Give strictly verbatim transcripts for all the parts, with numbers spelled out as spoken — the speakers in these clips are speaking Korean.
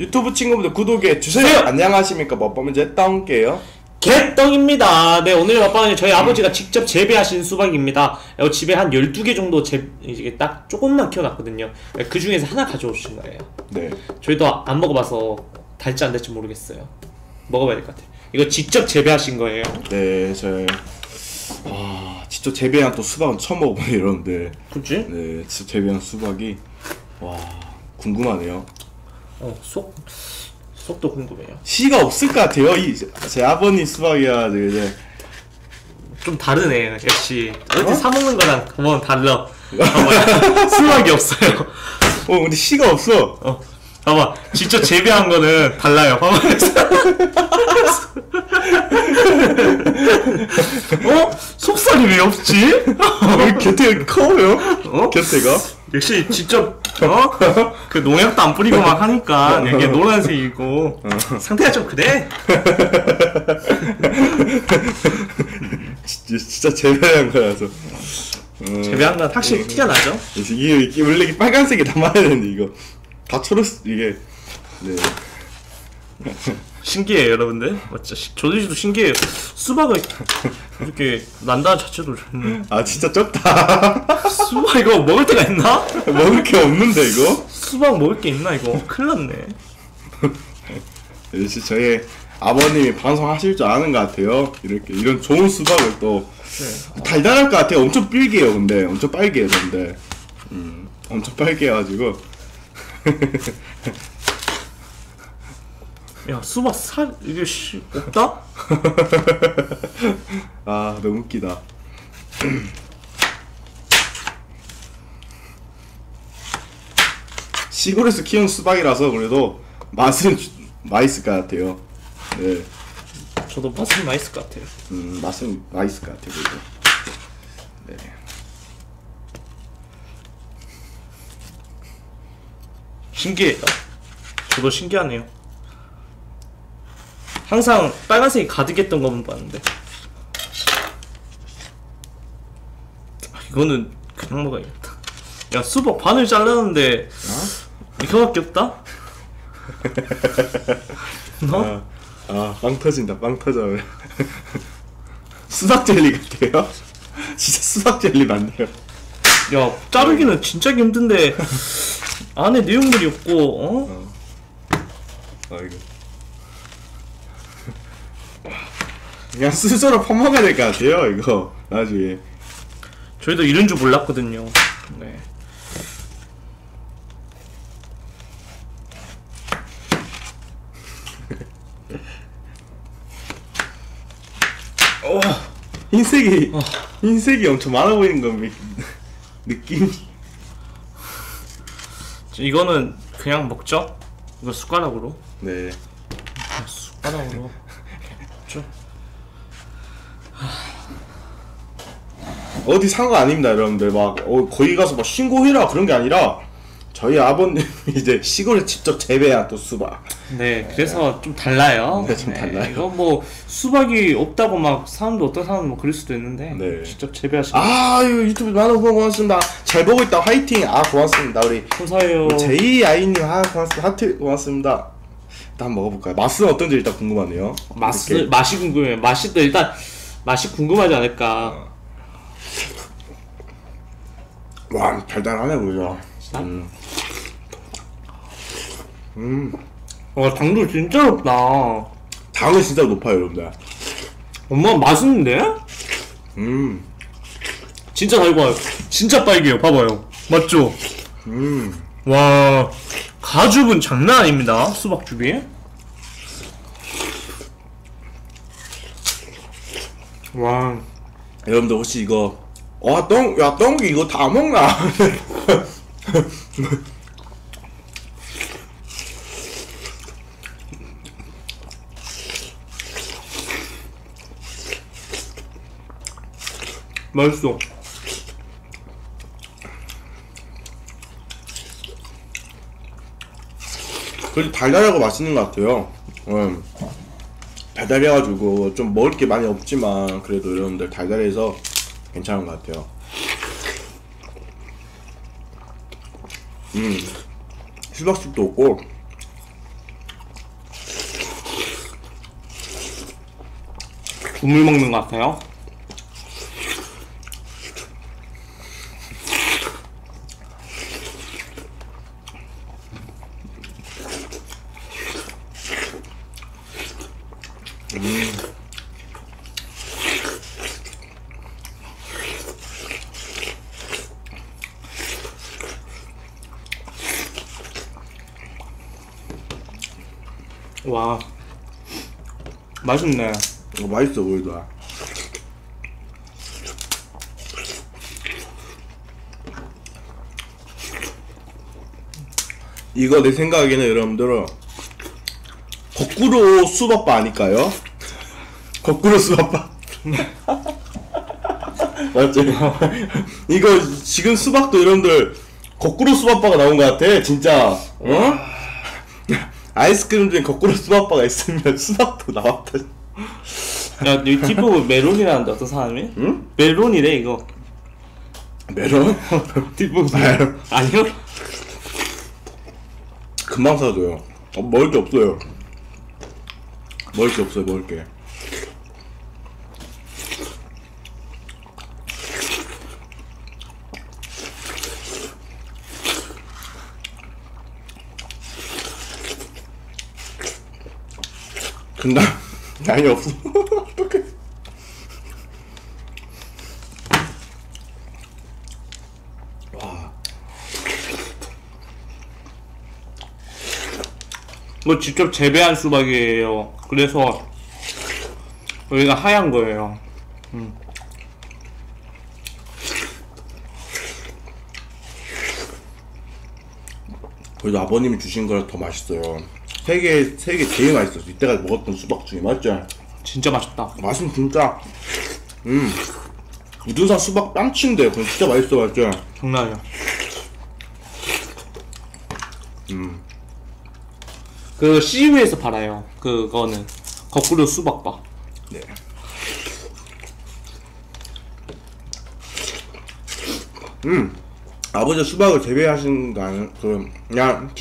유튜브 친구분들 구독해 주세요. 안녕하십니까, 멋범이제 떵게요. 개떡입니다. 네, 오늘의 맛방은 저희 아버지가 직접 재배하신 수박입니다. 집에 한 열두 개 정도 재, 이게 딱 조금만 키워놨거든요. 그 중에서 하나 가져오신 거예요. 네. 저희도 안 먹어봐서 달지 안 될지 모르겠어요. 먹어봐야 될 것 같아요. 이거 직접 재배하신 거예요? 네, 저희. 와, 직접 재배한 또 수박은 처음 먹어보네, 이런데. 그치? 네, 직접 재배한 수박이. 와, 궁금하네요. 어, 속. 속도 궁금해요. 씨가 없을 것 같아요. 이, 제 아버님 수박이야. 이제 좀 다르네. 역시 어제 어? 사 먹는 거랑 한번 달라. 봐봐, 수박이 없어요. 어, 근데 씨가 없어. 어, 봐봐, 직접 재배한 거는 달라요. 봐봐. 어? 속살이 왜 없지? 왜 곁에 커요? 어? 곁에가? 역시 직접 어? 그 농약도 안 뿌리고 막 하니까 이게 노란색이고 상태가 좀 그래. 진짜, 진짜 재배한 거라서. 음, 재배한 건 확실히 음, 티가 나죠? 이게, 이게 원래 이게 빨간색이 담아야 되는데 이거 다 초록색 이게. 네. 신기해요, 여러분들. 맞죠? 저도 신기해요. 수박을 이렇게 난다는 자체도 좋네. 아, 진짜 적다. 수박 이거 먹을 데가 있나? 먹을 게 없는데 이거? 수박 먹을 게 있나 이거? 큰일 났네. 저희 아버님이 방송하실 줄 아는 것 같아요. 이렇게 이런 좋은 수박을 또. 네. 달달할 것 같아요. 엄청 삘게요, 근데. 엄청 빨개요, 근데. 음, 엄청 빨개 해가지고. 야, 수박 살 이게 씨 없다? 아, 너무 웃기다. 시골에서 키운 수박이라서 그래도 맛은 맛있을 것 같아요. 네. 저도 맛은 맛있을 것 같아요. 음, 맛은 맛있을 것 같아요. 그래도. 네. 신기해요. 저도 신기하네요. 항상 빨간색이 가득했던 것만 봤는데. 아, 이거는 그냥 먹어야겠다. 야, 수박 반을 잘랐는데 어? 이거밖에 없다? 어? 아, 아, 빵 터진다. 빵 터져. 수박 젤리 같아요? 진짜 수박 젤리 맞네요. 야, 자르기는 진짜 힘든데 안에 내용물이 없고. 어? 어. 아, 이거. 그냥 스스로 퍼먹어야 될 것 같아요, 이거. 나중에. 저희도 이런 줄 몰랐거든요. 네. 어, 흰색이, 어. 흰색이 엄청 많아 보이는 건 느낌. 이거는 그냥 먹죠? 이거 숟가락으로? 네. 아, 숟가락으로. 먹죠? 어디 산 거 아닙니다, 여러분들. 막 어, 거기 가서 막 신고해라 그런 게 아니라 저희 아버님이 이제 시골에 직접 재배한 또 수박. 네, 그래서 네. 좀 달라요. 네, 좀 네. 달라요. 이거 뭐 수박이 없다고 막 사람도 어떤 사람은 뭐 그럴 수도 있는데 네. 직접 재배하시는. 아, 유튜브 많은 후원 고맙습니다. 잘 보고 있다. 화이팅. 아, 고맙습니다. 우리 감사해요. 제이아이님, 아, 고맙습니다. 하트 고맙습니다. 일단 먹어볼까요? 맛은 어떤지 일단 궁금하네요. 맛 이렇게. 맛이 궁금해요. 맛이 또 일단 맛이 궁금하지 않을까. 와, 달달하네, 보자. 음. 음. 와, 당도 진짜 높다. 당은 진짜 높아요, 여러분들. 엄마, 맛있는데? 음. 진짜 달고요. 진짜 빨개요. 봐봐요. 맞죠? 음. 와, 가죽은 장난 아닙니다. 수박즙이. 와. 여러분들, 혹시 이거. 와, 똥, 야, 똥기 이거 다 먹나? 맛있어. 그래도 달달하고 맛있는 것 같아요. 음. 달달해가지고 좀 먹을 게 많이 없지만 그래도 여러분들 달달해서 괜찮은 것 같아요. 음, 수박즙도 없고 국물 먹는 것 같아요. 음. 와, 맛있네. 어, 맛있어 보이더라. 이거 내 생각에는 여러분들은 거꾸로 수박바 아닐까요? 거꾸로 수박바. 맞죠? 이거 지금 수박도 여러분들 거꾸로 수박바가 나온 것 같아 진짜. 어? 아이스크림 중에 거꾸로 수박바가 있으면 수박도 나왔다. 야, 유튜브 멜론이라는데 어떤 사람이? 응? 멜론이래 이거. 멜론? 유튜브 멜론. 아니요? 금방 사줘요. 어, 먹을 게 없어요. 먹을 게 없어요. 먹을 게. 근데 양이 없어. 어떡해. 와. 이거 직접 재배한 수박이에요. 그래서 여기가 하얀 거예요. 음. 그래도 아버님이 주신 거라 더 맛있어요. 세계 세계 제일 맛있었어. 이때까지 먹었던 수박 중에. 맞지? 진짜 맛있다. 맛은 진짜. 음. 우둔산 수박 빵친데 그건 진짜 맛있어. 맞지? 장난이야. 음. 그 씨유에서 팔아요. 그거는 거꾸로 수박바. 네. 음. 아버지 수박을 재배하신 거 아니? 그 그냥.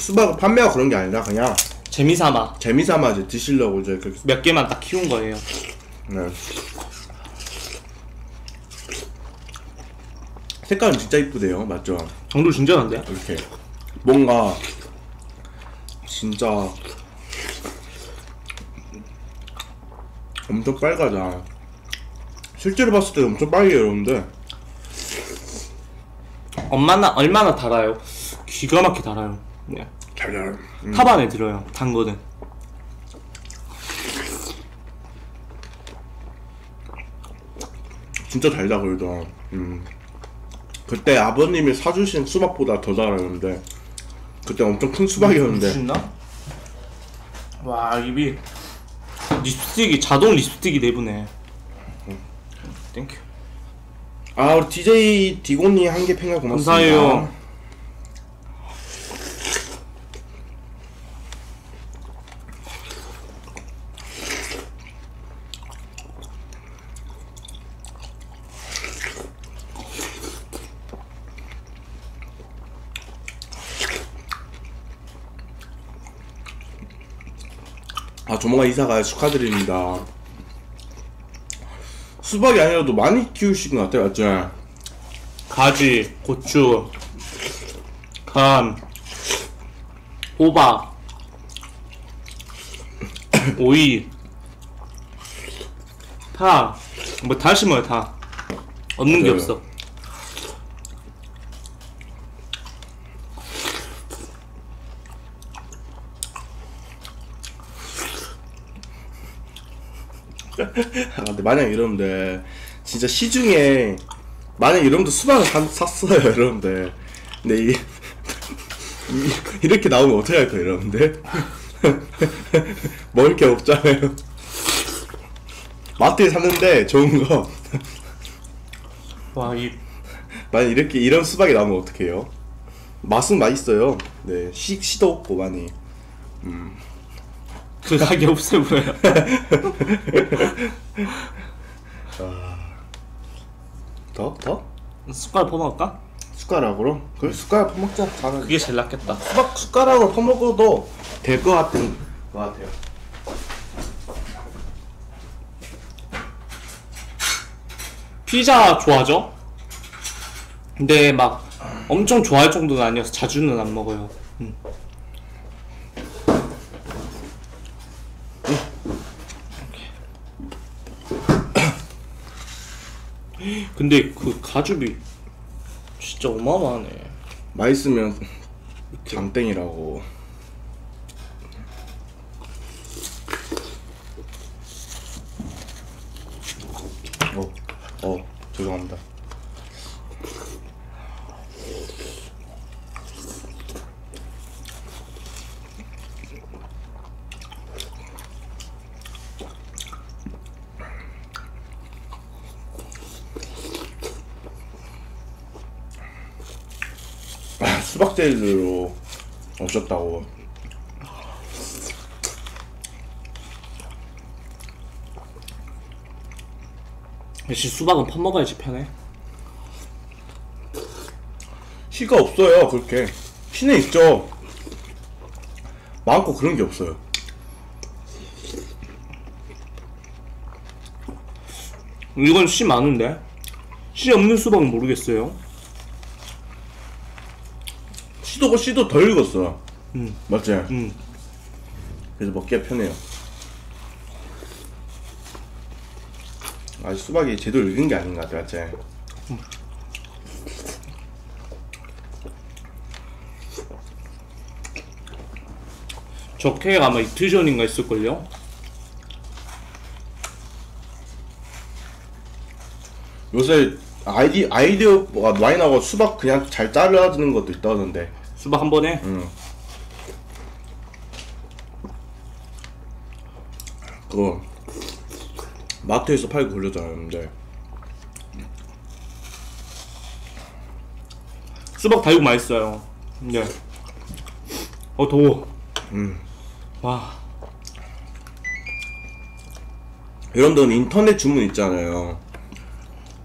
수박을 판매하고 그런 게 아니라 그냥 재미삼아 재미삼아 이제 드시려고 이제 그렇게 몇 개만 딱 키운 거예요. 네. 색깔은 진짜 이쁘대요. 맞죠? 정도 진짜 난데? 이렇게 뭔가 진짜 엄청 빨갛다. 실제로 봤을 때 엄청 빨개요 여러분들. 엄마나 얼마나 달아요? 기가 막히게 달아요. 네. 잘 달아요. 음. 탑 안에 들어요. 단 거는. 진짜 달다 그래도. 음. 그때 아버님이 사주신 수박보다 더 달았는데 그때 엄청 큰 수박이었는데. 미쳤나? 와 입이 립스틱이 자동 립스틱이 내부네. 음. 땡큐. 아 우리 디제이 디곤이 한 개 팽가 고맙습니다. 감사해요. 아 조만간 이사가요. 축하드립니다. 수박이 아니라도 많이 키우신 것 같아요. 맞죠? 가지, 고추, 간, 호박, 오이, 파, 뭐 다 심어요 다. 없는 맞아요. 게 없어. 아, 근데 만약 여러분들 진짜 시중에 만약 여러분들 수박을 사, 샀어요 여러분들. 근데 이, 이 이렇게 나오면 어떻게 할 거예요 여러분들? 먹을 게 없잖아요. 마트에 샀는데 좋은 거. 와 이 만약 이렇게 이런 수박이 나오면 어떡해요? 맛은 맛있어요. 네 시, 시도 없고 많이. 음. 그 가게 없어 보여. 더? 더? 숟가락 퍼먹을까? 숟가락으로? 그래 숟가락 퍼먹자. 그게 제일 낫겠다. 수박 숟가락으로 퍼먹어도 될 것 같은 것 같아요. 피자 좋아하죠? 근데 막 엄청 좋아할 정도는 아니어서 자주는 안 먹어요. 음. 음. 근데 그 가죽이 진짜 어마어마하네. 맛있으면 장땡이라고. 어, 어, 죄송합니다. 수박젤리로 없었다고. 역시 수박은 팥 먹어야지 편해. 씨가 없어요. 그렇게 씨는 있죠. 마음껏. 그런 게 없어요. 이건 씨 많은데 씨 없는 수박은 모르겠어요. 씨도 씨도 덜 익었어. 음. 맞지? 음. 그래서 먹기가 편해요. 아직 수박이 제대로 익은 게 아닌 것 같아. 맞지? 음. 저 케이크가 아마 이틀 전인가 있을걸요? 요새 아이디, 아이디어가 많이 나고 수박 그냥 잘 자르는 것도 있다던데. 수박 한 번에? 응. 그거 마트에서 팔고 그러잖아요. 근데 수박 달고 맛있어요. 네. 어 더워. 음. 와. 이런 데는 인터넷 주문 있잖아요.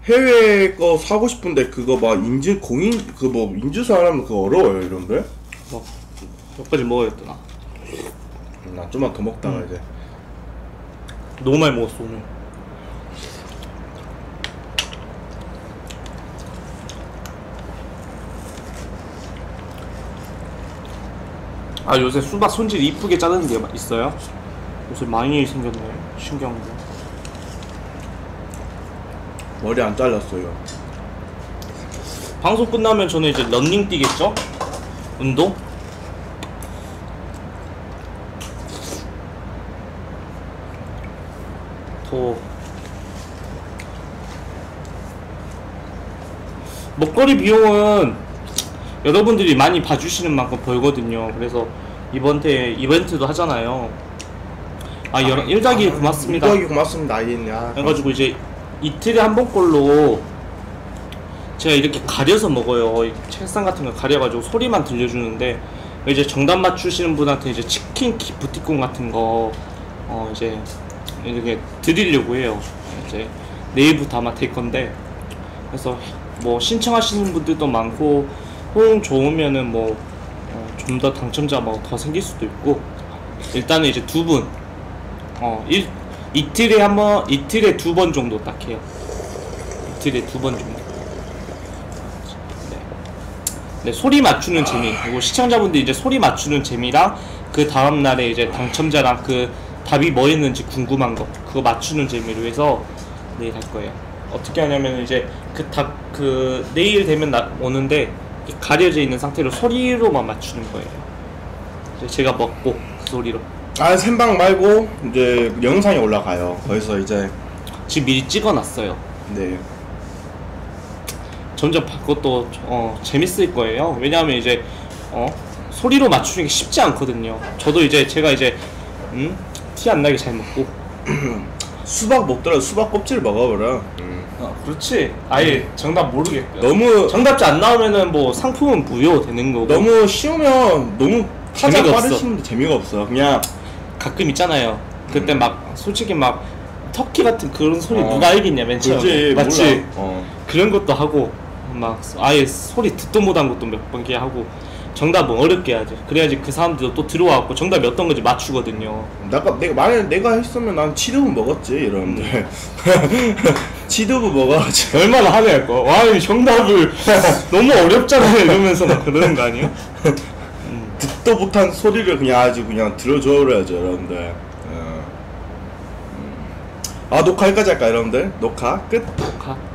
해외 거 사고 싶은데 그거 막 인증 공인 그 뭐 인증서하면 그거 어려워요. 이런데 막 몇 가지 먹어야겠다. 나 좀만 더 먹다가 음. 이제 너무 많이 먹었어 오늘. 아 요새 수박 손질 이쁘게 자르는 게 있어요? 요새 많이 생겼네. 신기한 거. 머리 안 잘랐어요. 방송 끝나면 저는 이제 런닝 뛰겠죠? 운동? 더 먹거리 비용은 여러분들이 많이 봐주시는 만큼 벌거든요. 그래서 이번 때 이벤트도 하잖아요. 아 여러 일닭이 아, 고맙습니다. 일닭이 고맙습니다. 아이냐. 그래가지고 이제 이틀에 한 번꼴로 제가 이렇게 가려서 먹어요. 이 책상 같은 거 가려가지고 소리만 들려주는데 이제 정답 맞추시는 분한테 이제 치킨 기프티콘 같은 거 어 이제 이렇게 드리려고 해요. 이제 내일부터 아마 될 건데 그래서 뭐 신청하시는 분들도 많고 호응 좋으면은 뭐 좀 더 당첨자 뭐 더 생길 수도 있고 일단은 이제 두 분 어 일 이틀에 한 번, 이틀에 두 번 정도 딱 해요. 이틀에 두 번 정도. 네. 네, 소리 맞추는 재미. 그리고 시청자분들이 이제 소리 맞추는 재미랑 그 다음날에 이제 당첨자랑 그 답이 뭐였는지 궁금한 거. 그거 맞추는 재미로 해서 내일 할 거예요. 어떻게 하냐면 이제 그 답, 그, 내일 되면 나, 오는데 가려져 있는 상태로 소리로만 맞추는 거예요. 제가 먹고 그 소리로. 아 생방 말고 이제 영상이 올라가요. 거기서 이제 지금 미리 찍어놨어요. 네. 점점 그것도 어, 재밌을 거예요. 왜냐하면 이제 어, 소리로 맞추는 게 쉽지 않거든요. 저도 이제 제가 이제 음? 티 안 나게 잘 먹고 수박 먹더라도 수박 껍질 먹어보라. 음. 아, 그렇지. 아예 음. 정답 모르겠고 너무 정답지 안 나오면은 뭐 상품은 무효되는 거고 너무 쉬우면 너무 타자 빠르시는데 재미가 없어. 그냥 가끔 있잖아요. 그때 음. 막 솔직히 막 터키 같은 그런 소리 어. 누가 알겠냐 맨 처음에. 맞지? 어. 그런 것도 하고 막 아예 소리 듣도 못한 것도 몇 번 하고 정답은 어렵게 해야지. 그래야지 그 사람들도 또 들어와갖고 정답이 어떤 건지 맞추거든요. 내가, 내가 만약에 내가 했으면 난 치두부 먹었지, 여러분들. 음. 치두부 먹었지. 얼마나 하냐, 거. 와, 이 정답을 너무 어렵잖아요. 이러면서 막 그러는 거 아니에요? 음. 듣도 못한 소리를 그냥 아주 그냥 들어줘야죠, 여러분들. 음. 아, 녹화 여기까지 할까, 여러분들? 녹화 끝. 녹화.